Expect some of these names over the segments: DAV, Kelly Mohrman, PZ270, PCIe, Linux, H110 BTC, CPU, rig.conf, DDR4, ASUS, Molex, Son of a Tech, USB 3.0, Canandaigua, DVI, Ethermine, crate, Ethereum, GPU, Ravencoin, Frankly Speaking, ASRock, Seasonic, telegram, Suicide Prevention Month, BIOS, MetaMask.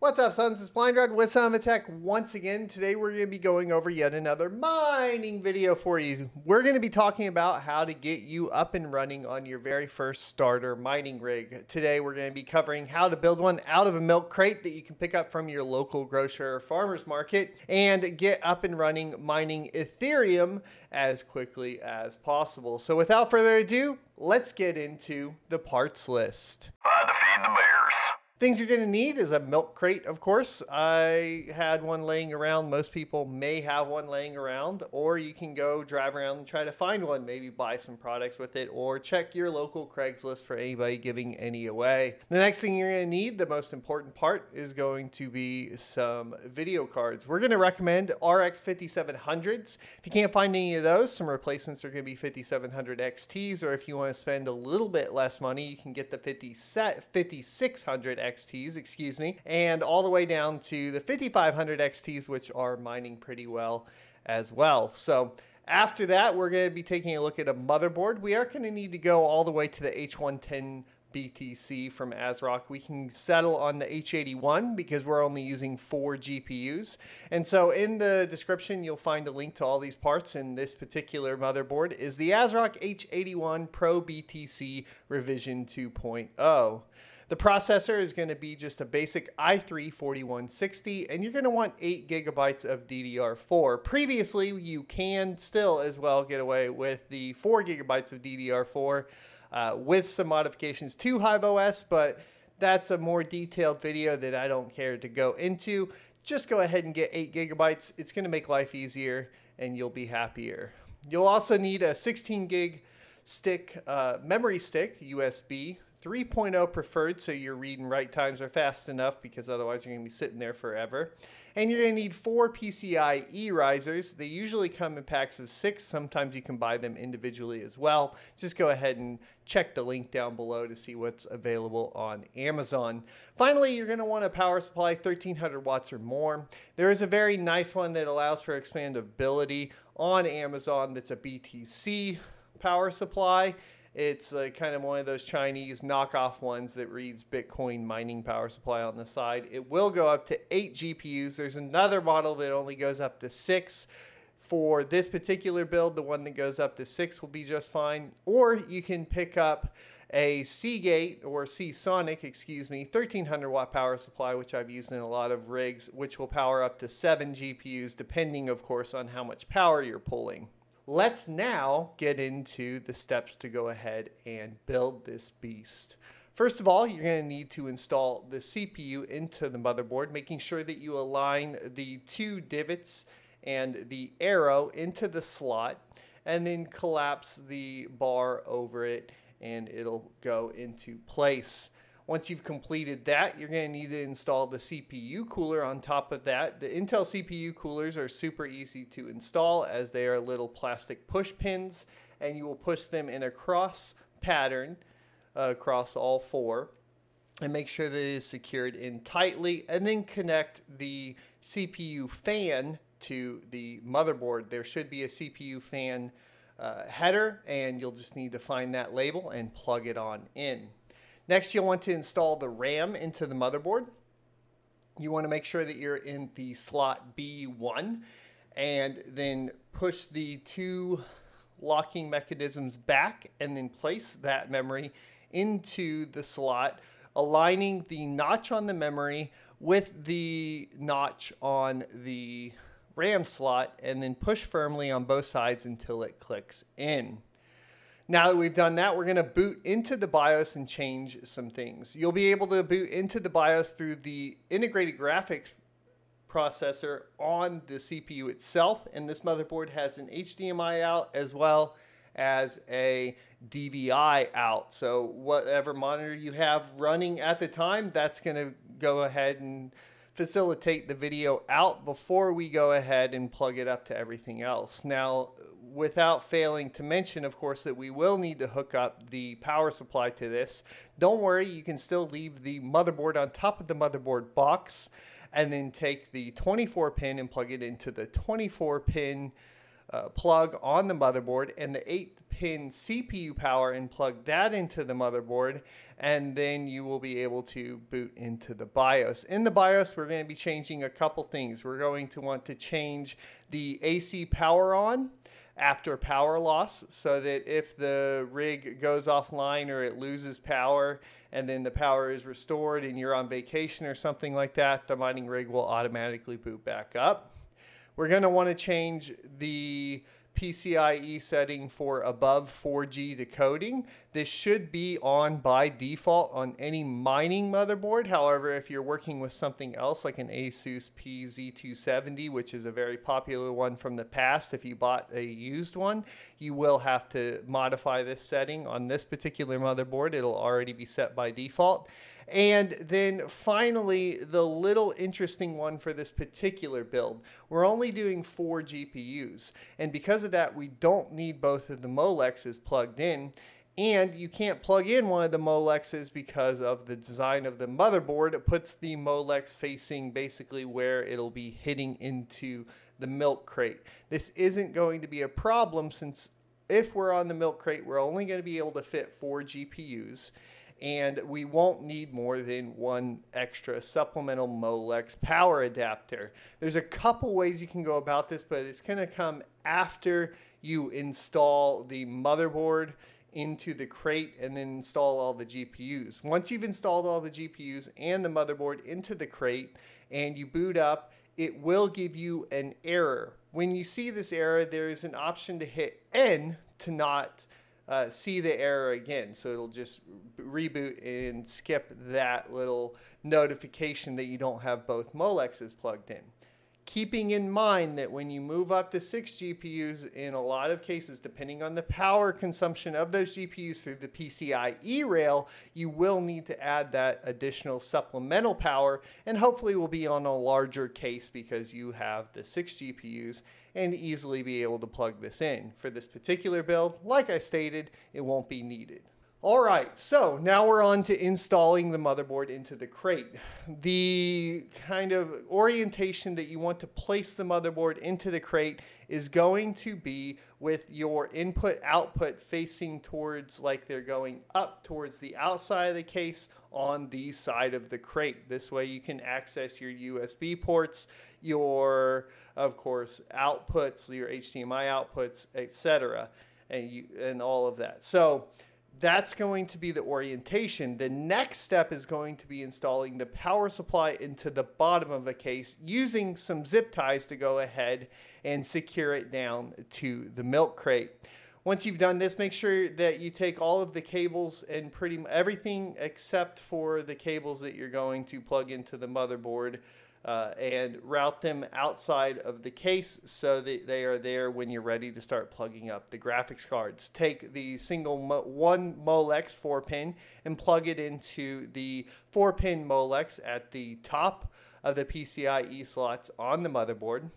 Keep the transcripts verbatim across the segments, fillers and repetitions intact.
What's up, sons? It's Blind Rod with Son of a Tech once again. Today we're going to be going over yet another mining video for you. We're going to be talking about how to get you up and running on your very first starter mining rig. Today we're going to be covering how to build one out of a milk crate that you can pick up from your local grocer or farmer's market and get up and running mining Ethereum as quickly as possible. So without further ado, let's get into the parts list. Time to feed the bears. Things you're gonna need is a milk crate, of course. I had one laying around. Most people may have one laying around, or you can go drive around and try to find one, maybe buy some products with it, or check your local Craigslist for anybody giving any away. The next thing you're gonna need, the most important part, is going to be some video cards. We're gonna recommend R X fifty-seven hundreds. If you can't find any of those, some replacements are gonna be fifty-seven hundred X Ts, or if you wanna spend a little bit less money, you can get the fifty-six hundred X Ts, excuse me, and all the way down to the fifty-five hundred X Ts, which are mining pretty well as well. So after that, we're going to be taking a look at a motherboard. We are going to need to go all the way to the H one ten B T C from ASRock. We can settle on the H eighty-one because we're only using four G P Us. And so in the description, you'll find a link to all these parts. And this particular motherboard is the ASRock H eighty-one Pro B T C Revision two point oh. The processor is going to be just a basic i three forty-one sixty, and you're going to want eight gigabytes of D D R four. Previously, you can still as well get away with the four gigabytes of D D R four uh, with some modifications to HiveOS, but that's a more detailed video that I don't care to go into. Just go ahead and get eight gigabytes. It's going to make life easier, and you'll be happier. You'll also need a sixteen gig stick, uh, memory stick, U S B three point oh preferred, so your read and write times are fast enough, because otherwise you're going to be sitting there forever. And you're going to need four P C I E risers. They usually come in packs of six. Sometimes you can buy them individually as well. Just go ahead and check the link down below to see what's available on Amazon. Finally, you're going to want a power supply thirteen hundred watts or more. There is a very nice one that allows for expandability on Amazon that's a B T C power supply. It's uh, kind of one of those Chinese knockoff ones that reads Bitcoin mining power supply on the side. It will go up to eight G P Us. There's another model that only goes up to six. For this particular build, the one that goes up to six will be just fine. Or you can pick up a Seagate or Seasonic, excuse me, thirteen hundred watt power supply, which I've used in a lot of rigs, which will power up to seven G P Us, depending, of course, on how much power you're pulling. Let's now get into the steps to go ahead and build this beast. First of all, you're going to need to install the C P U into the motherboard, making sure that you align the two divots and the arrow into the slot, and then collapse the bar over it, and it'll go into place. Once you've completed that, you're going to need to install the C P U cooler on top of that. The Intel C P U coolers are super easy to install, as they are little plastic push pins, and you will push them in a cross pattern uh, across all four, and make sure that it is secured in tightly, and then connect the C P U fan to the motherboard. There should be a C P U fan uh, header, and you'll just need to find that label and plug it on in. Next, you'll want to install the RAM into the motherboard. You want to make sure that you're in the slot B one, and then push the two locking mechanisms back, and then place that memory into the slot, aligning the notch on the memory with the notch on the RAM slot, and then push firmly on both sides until it clicks in. Now that we've done that, we're going to boot into the BIOS and change some things. You'll be able to boot into the BIOS through the integrated graphics processor on the C P U itself. And this motherboard has an H D M I out as well as a D V I out. So whatever monitor you have running at the time, that's going to go ahead and facilitate the video out before we go ahead and plug it up to everything else. Now, without failing to mention, of course, that we will need to hook up the power supply to this. Don't worry, you can still leave the motherboard on top of the motherboard box, and then take the twenty-four pin and plug it into the twenty-four pin uh, plug on the motherboard and the eight pin C P U power and plug that into the motherboard, and then you will be able to boot into the BIOS. In the BIOS, we're going to be changing a couple things. We're going to want to change the A C power on after power loss, so that if the rig goes offline or it loses power and then the power is restored and you're on vacation or something like that, the mining rig will automatically boot back up. We're going to want to change the P C I E setting for above four G decoding. This should be on by default on any mining motherboard. However, if you're working with something else like an ASUS P Z two seventy, which is a very popular one from the past, if you bought a used one, you will have to modify this setting. On this particular motherboard, it'll already be set by default. And then finally, the little interesting one for this particular build, we're only doing four G P Us. And because of that, we don't need both of the Molexes plugged in. And you can't plug in one of the Molexes because of the design of the motherboard. It puts the Molex facing basically where it'll be hitting into the milk crate. This isn't going to be a problem, since if we're on the milk crate, we're only going to be able to fit four G P Us. And we won't need more than one extra supplemental Molex power adapter. There's a couple ways you can go about this, but it's gonna come after you install the motherboard into the crate and then install all the G P Us. Once you've installed all the G P Us and the motherboard into the crate and you boot up, it will give you an error. When you see this error, there is an option to hit N to not Uh, see the error again, so it'll just reboot and skip that little notification that you don't have both Molexes plugged in. Keeping in mind that when you move up to six G P Us, in a lot of cases, depending on the power consumption of those G P Us through the P C I E rail, you will need to add that additional supplemental power, and hopefully will be on a larger case because you have the six G P Us and easily be able to plug this in. For this particular build, like I stated, it won't be needed. All right, so now we're on to installing the motherboard into the crate. The kind of orientation that you want to place the motherboard into the crate is going to be with your input output facing towards, like they're going up towards the outside of the case on the side of the crate. This way you can access your U S B ports, your, of course, outputs, your H D M I outputs, et cetera, and you and all of that. So that's going to be the orientation. The next step is going to be installing the power supply into the bottom of the case using some zip ties to go ahead and secure it down to the milk crate. Once you've done this, make sure that you take all of the cables and pretty much everything except for the cables that you're going to plug into the motherboard uh, and route them outside of the case so that they are there when you're ready to start plugging up the graphics cards. Take the single mo one Molex four pin and plug it into the four pin Molex at the top of the P C I E slots on the motherboard.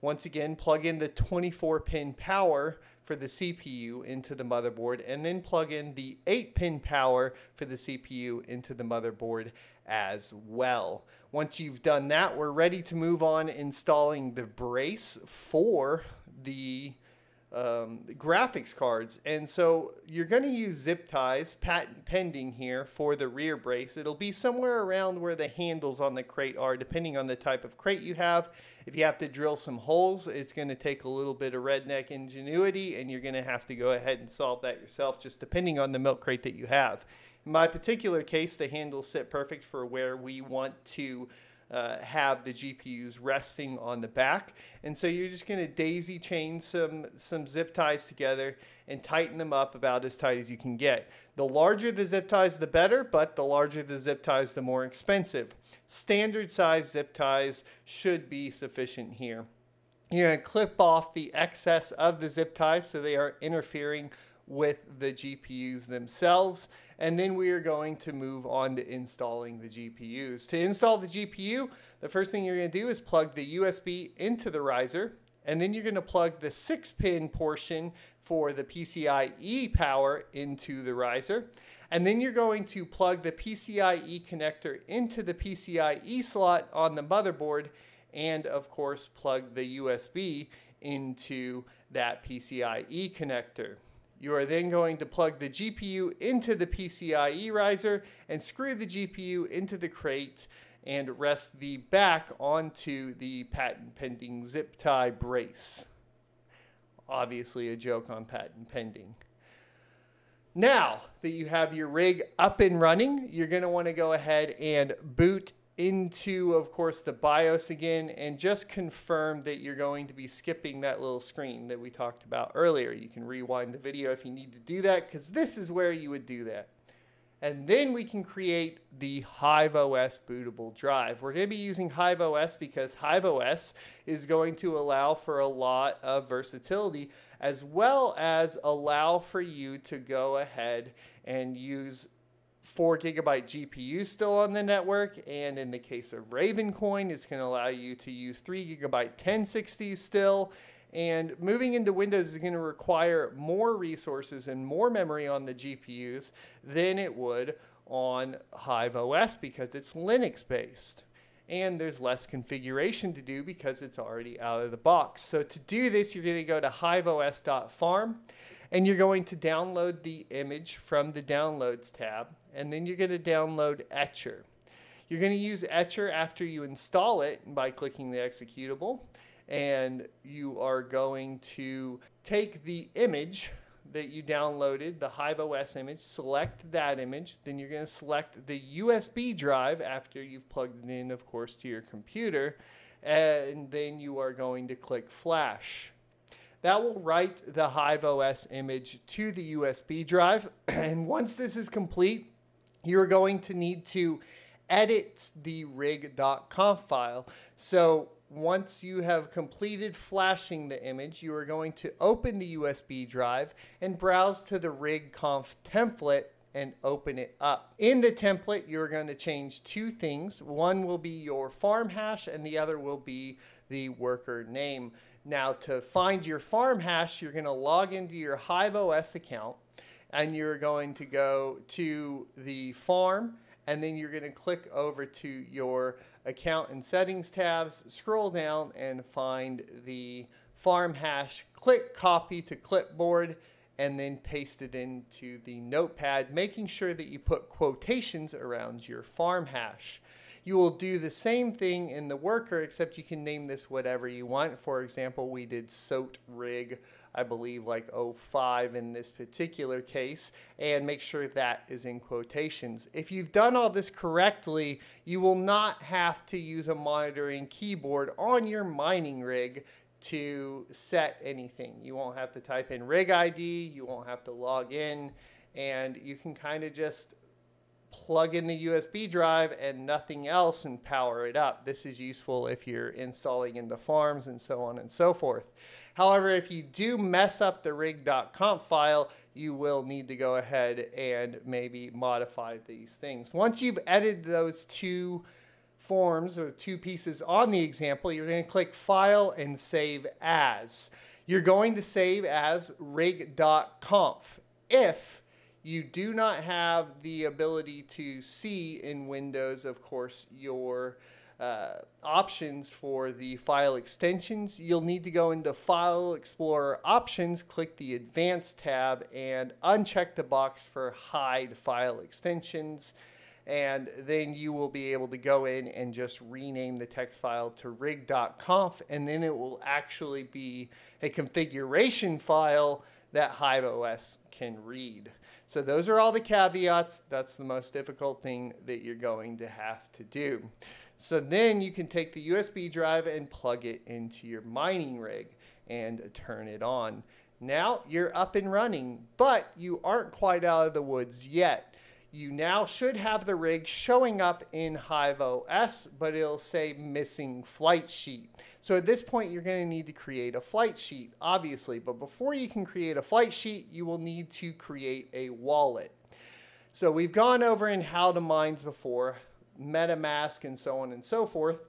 Once again, plug in the twenty-four pin power for the C P U into the motherboard, and then plug in the eight pin power for the C P U into the motherboard as well. Once you've done that, we're ready to move on installing the brace for the um, graphics cards. And so you're going to use zip ties, patent pending here, for the rear brace. It'll be somewhere around where the handles on the crate are, depending on the type of crate you have. If you have to drill some holes, it's going to take a little bit of redneck ingenuity, and you're going to have to go ahead and solve that yourself, just depending on the milk crate that you have. In my particular case, the handles sit perfect for where we want to Uh, have the G P Us resting on the back, and so you're just going to daisy chain some some zip ties together and tighten them up about as tight as you can get. The larger the zip ties, the better, but the larger the zip ties, the more expensive. Standard size zip ties should be sufficient here. You're going to clip off the excess of the zip ties so they are interfering with the G P Us themselves, and then we are going to move on to installing the G P Us. To install the G P U, the first thing you're going to do is plug the U S B into the riser, and then you're going to plug the six pin portion for the P C I E power into the riser, and then you're going to plug the P C I E connector into the P C I E slot on the motherboard, and of course plug the U S B into that P C I E connector. You are then going to plug the G P U into the P C I E riser and screw the G P U into the crate and rest the back onto the patent pending zip tie brace. Obviously a joke on patent pending. Now that you have your rig up and running, you're going to want to go ahead and boot into, of course, the BIOS again, and just confirm that you're going to be skipping that little screen that we talked about earlier. You can rewind the video if you need to do that, because this is where you would do that. And then we can create the HiveOS bootable drive. We're going to be using HiveOS because HiveOS is going to allow for a lot of versatility, as well as allow for you to go ahead and use four gigabyte G P U still on the network, and in the case of Ravencoin, it's going to allow you to use three gigabyte ten sixty still. And moving into Windows is going to require more resources and more memory on the G P Us than it would on HiveOS because it's Linux based. And there's less configuration to do because it's already out of the box. So to do this, you're going to go to hiveos dot farm and you're going to download the image from the Downloads tab. And then you're going to download Etcher. You're going to use Etcher after you install it by clicking the executable. And you are going to take the image that you downloaded, the HiveOS image, select that image, then you're going to select the U S B drive after you've plugged it in, of course, to your computer, and then you are going to click Flash. That will write the HiveOS image to the U S B drive, and once this is complete, you're going to need to edit the rig dot conf file. So once you have completed flashing the image, you are going to open the U S B drive and browse to the rig dot conf template and open it up. In the template, you're going to change two things. One will be your farm hash and the other will be the worker name. Now, to find your farm hash, you're going to log into your HiveOS account and you're going to go to the farm, and then you're going to click over to your account and settings tabs, scroll down and find the farm hash, click copy to clipboard, and then paste it into the notepad, making sure that you put quotations around your farm hash. You will do the same thing in the worker, except you can name this whatever you want. For example, we did SOAT rig, I believe like oh five in this particular case, and make sure that is in quotations. If you've done all this correctly, you will not have to use a monitoring keyboard on your mining rig to set anything. You won't have to type in rig I D, you won't have to log in, and you can kind of just plug in the U S B drive and nothing else and power it up. This is useful if you're installing into farms and so on and so forth. However, if you do mess up the rig dot conf file, you will need to go ahead and maybe modify these things. Once you've edited those two forms or two pieces on the example, you're going to click File and Save As. You're going to save as rig dot conf. If you do not have the ability to see in Windows, of course, your uh, options for the file extensions, you'll need to go into File Explorer Options, click the Advanced tab, and uncheck the box for Hide File Extensions. And then you will be able to go in and just rename the text file to rig dot conf, and then it will actually be a configuration file that HiveOS can read. So those are all the caveats. That's the most difficult thing that you're going to have to do. So then you can take the U S B drive and plug it into your mining rig and turn it on. Now you're up and running, but you aren't quite out of the woods yet. You now should have the rig showing up in HiveOS, but it'll say missing flight sheet. So at this point, you're going to need to create a flight sheet, obviously. But before you can create a flight sheet, you will need to create a wallet. So we've gone over in how to mines before, MetaMask and so on and so forth.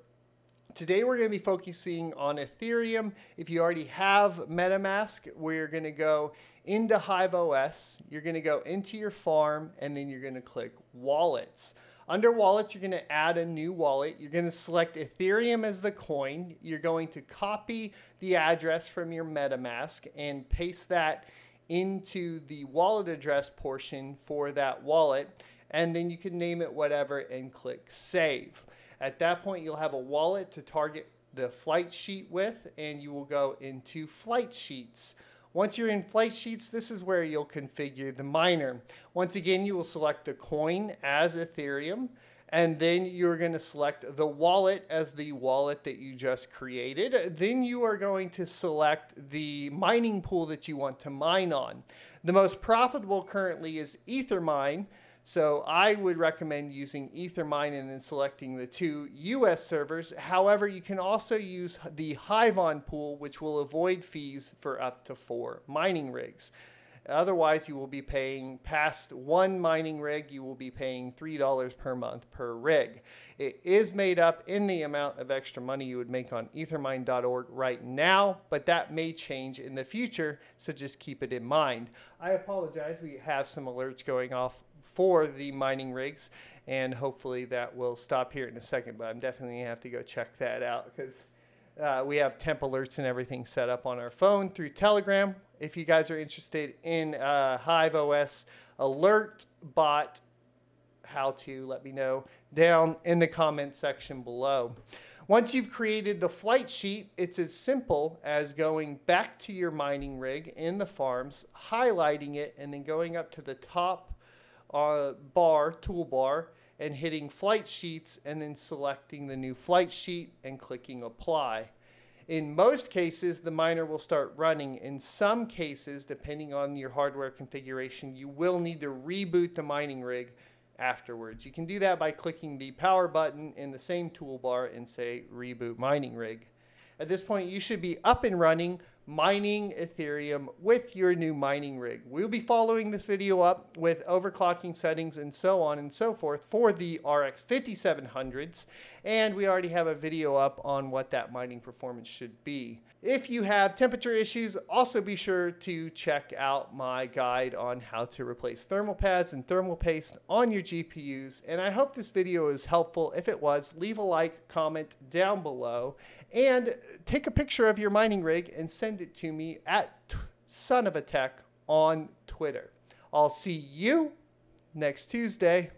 Today we're going to be focusing on Ethereum. If you already have MetaMask, we're going to go into HiveOS, you're going to go into your farm, and then you're going to click Wallets. Under wallets, you're going to add a new wallet. You're going to select Ethereum as the coin. You're going to copy the address from your MetaMask and paste that into the wallet address portion for that wallet. And then you can name it whatever and click save. At that point, you'll have a wallet to target the flight sheet with, and you will go into flight sheets. Once you're in flight sheets, this is where you'll configure the miner. Once again, you will select the coin as Ethereum, and then you're going to select the wallet as the wallet that you just created. Then you are going to select the mining pool that you want to mine on. The most profitable currently is Ethermine, so I would recommend using Ethermine and then selecting the two U S servers. However, you can also use the HiveOS pool, which will avoid fees for up to four mining rigs. Otherwise, you will be paying past one mining rig, you will be paying three dollars per month per rig. It is made up in the amount of extra money you would make on ethermine dot org right now, but that may change in the future, so just keep it in mind. I apologize, we have some alerts going off for the mining rigs, and hopefully that will stop here in a second, but I'm definitely gonna have to go check that out because Uh, we have temp alerts and everything set up on our phone through Telegram. If you guys are interested in uh, HiveOS alert bot how to, let me know down in the comment section below. Once you've created the flight sheet, it's as simple as going back to your mining rig in the farms, highlighting it, and then going up to the top uh, bar, toolbar, and hitting flight sheets and then selecting the new flight sheet and clicking apply. In most cases, the miner will start running. In some cases, depending on your hardware configuration, you will need to reboot the mining rig afterwards. You can do that by clicking the power button in the same toolbar and say reboot mining rig. At this point, you should be up and running mining Ethereum with your new mining rig. We'll be following this video up with overclocking settings and so on and so forth for the R X fifty-seven hundreds, and we already have a video up on what that mining performance should be. If you have temperature issues, also be sure to check out my guide on how to replace thermal pads and thermal paste on your G P Us, and I hope this video is helpful. If it was, leave a like, comment down below, and take a picture of your mining rig and send it to me at Son of a Tech on Twitter. I'll see you next Tuesday.